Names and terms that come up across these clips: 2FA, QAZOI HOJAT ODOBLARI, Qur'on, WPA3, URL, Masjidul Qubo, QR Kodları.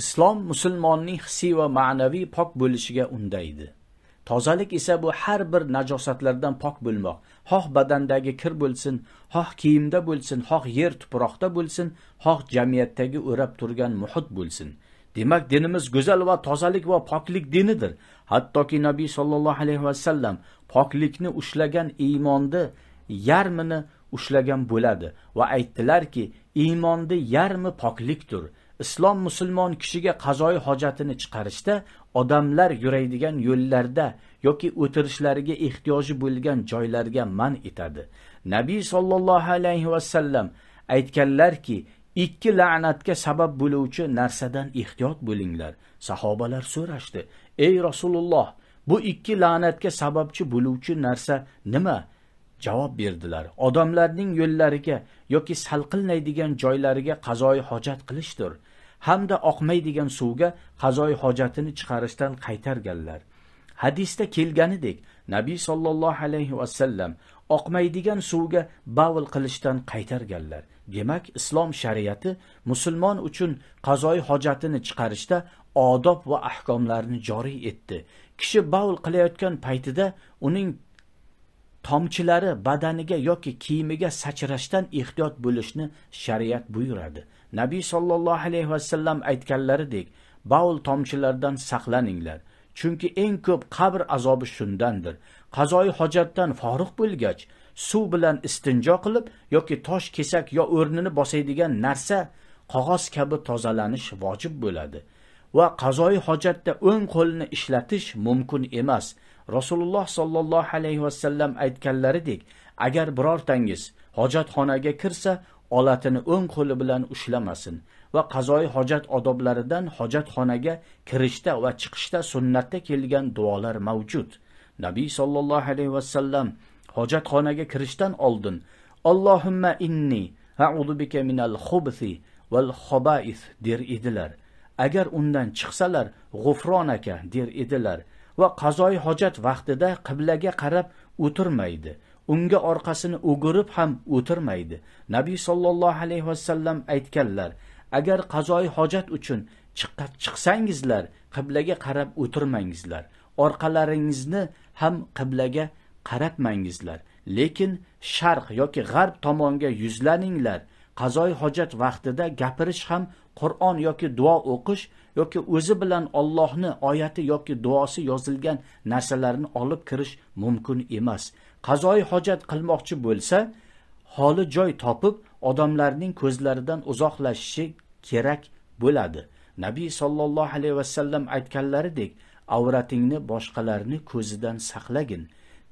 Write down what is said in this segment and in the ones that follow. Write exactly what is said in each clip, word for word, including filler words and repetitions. İslam, musulmonning hissiy ve ma'naviy pok bo'lishiga undaydi. Tozalik ise bu her bir necasatlardan pak bulmak. Hah bedendeki kir bulsun, hah kiyimde bulsun, hah yer tuproqda bulsun, hah cemiyetteki o'rab turgan muhit bulsun. Demek dinimiz güzel ve tozalik ve paklik dinidir. Hatta ki Nabi sallallohu aleyhi ve sellem paklikni ushlagan imonda yarmini ushlagan bo'ladi. Ve aytdilar ki imonda yarmi paklikdir. İslam musulmon kishiga qazoi hojatini chiqarishda odamlar yuradigan yo'llarda yoki o'tirishlariga ehtiyoji bo'lgan joylarga man etadi. Nabiy sallallohu alayhi va sallam aytganlarki, ikki la'natga sabab bo'luvchi narsadan ehtiyot bo'linglar. Sahobalar so'rashdi: "Ey Rasululloh, bu ikki la'natga sababchi bo'luvchi narsa nima?" Javob berdilar: "Odamlarning yo'llariga yoki salqinlaydigan joylariga qazoi hojat qilishdir." Hamda oqmaydigan suvga qazoi hojatini chiqarishdan qaytarganlar. Hadisda kelganidek, Nabiy sallallohu alayhi va sallam oqmaydigan suvga bavl qilishdan qaytarganlar. Demak, islom shariati musulmon uchun qazoi hojatini chiqarishda odob va ahkomlarni joriy etdi. Kishi bavl qilayotgan paytida uning tomchilari badaniga yoki kiyimiga sachrashdan ehtiyot bo'lishni shariat buyuradi. Nabiy sallallohu alayhi va sallam aytganlaridek, bavul tomchilardan saqlaninglar, chunki eng ko'p qabr azobi shundandir. Qazoi hojatdan forig' bo'lgach, suv bilan istinjo qilib yoki tosh kesak yo o'rnini bosadigan narsa qog'oz kabi tozalanish vojib bo'ladi va qazoi hojatda o'ng qo'lni ishlatish mumkin emas. Rasululloh sallallohu alayhi va sallam aytganlaridek, agar birortangiz hojatxonaga kirsa, olatini o'ng qo'li bilan ushlamasin va qazoi hojat odoblaridan hojatxonaga kirishda va chiqishda sunnatda kelgan duolar mavjud. Nabiy sallallohu alayhi va sallam hojatxonaga kirishdan oldin Allohumma inni a'udhu bika minal khubthi wal khaba'ith der edilar. Agar undan chiqsalar, g'ufronaka der edilar va qazoi hojat vaqtida qiblaga qarab o'tirmaydi. Unga orqasini o'girib ham o'tirmaydi. Nabiy sallallohu alayhi va sallam aytganlar: "Agar qazoi hojat uchun chiqqat chiqsangizlar, qiblaga qarab o'tirmangizlar. Orqalaringizni ham qiblaga qaratmangizlar, lekin sharq yoki g'arb tomonga yuzlaninglar." Qazoi hojat vaqtida gapirish ham, Qur'on yoki duo o'qish yoki o'zi bilan Allohning oyati yoki duosi yozilgan narsalarni olib kirish mumkin emas. Qazoi hojat qilmoqchi bo'lsa, holi joy topib, odamlarning ko'zlaridan uzoqlashishi kerak bo'ladi. Nabiy sallallohu alayhi va sallam aytganlaridek, avratingni boshqalarni ko'zidan saqlagin.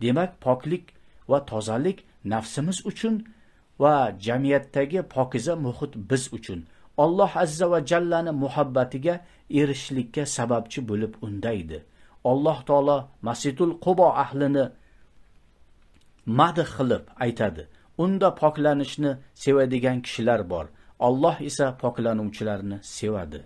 Demak, poklik va tozalik nafsimiz uchun va jamiyatdagi pokiza muhit biz uchun Alloh azza va jallani muhabbatiga erishishlikka sababchi bo'lib undaydi. Alloh taolo Masjidul Qubo ahlini madh qilib aytadi: "Unda poklanishni sevadigan kishilar bor, Alloh esa poklanuvchilarni sevadi."